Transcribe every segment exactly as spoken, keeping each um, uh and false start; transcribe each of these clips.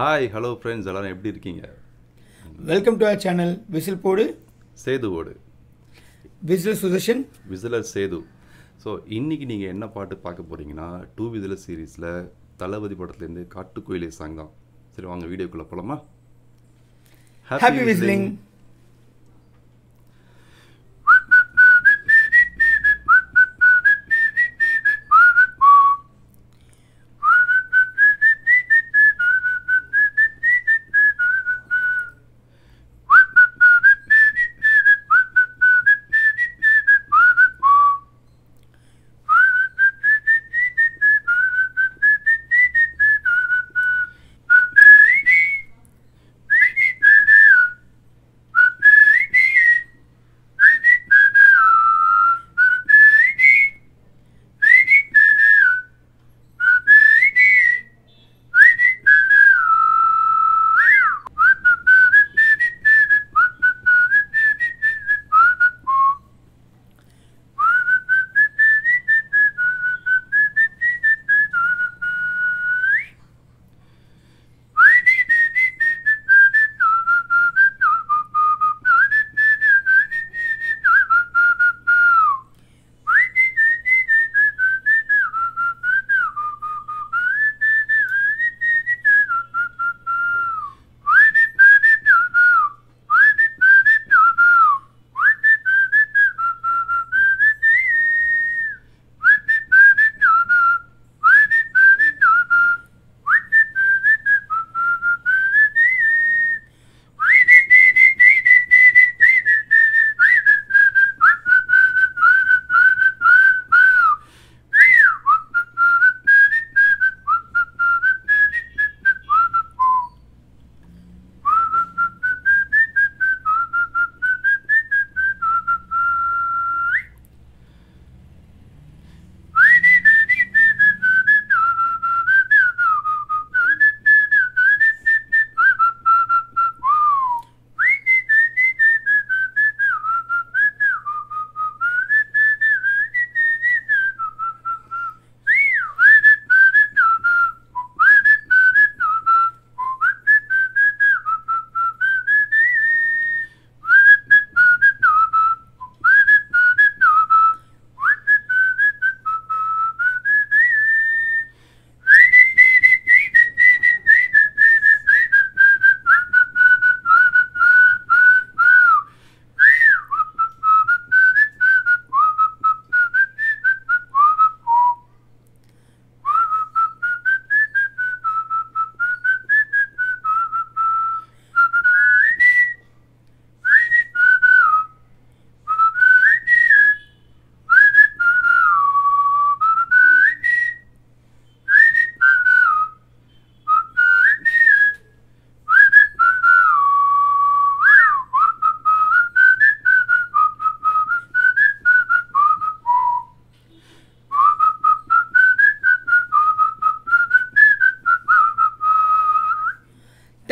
Hi, hello friends. How are you? Welcome to our channel. Whistle Podu. Sedu Podu. Whistle Sudarshan. Whistler Sedu. So, இன்னைக்கு நீங்க என்ன பாட்டு பார்க்க போறீங்கன்னா two Whistler சீரிஸ்ல தலவதி படத்துல இருந்து காட்டுக்குயிலே சாங் தான். சரி வாங்க வீடியோக்குள்ள போலாமா? Happy whistling.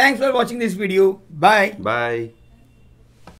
Thanks for watching this video. Bye. Bye.